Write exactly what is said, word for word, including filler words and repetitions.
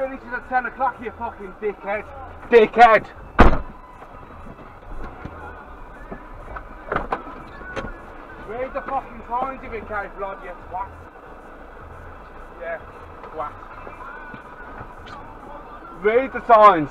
finishes at ten o'clock, you fucking dickhead. Dickhead! Read the fucking signs if it came blood, you twat. Yeah, twat. Read the signs.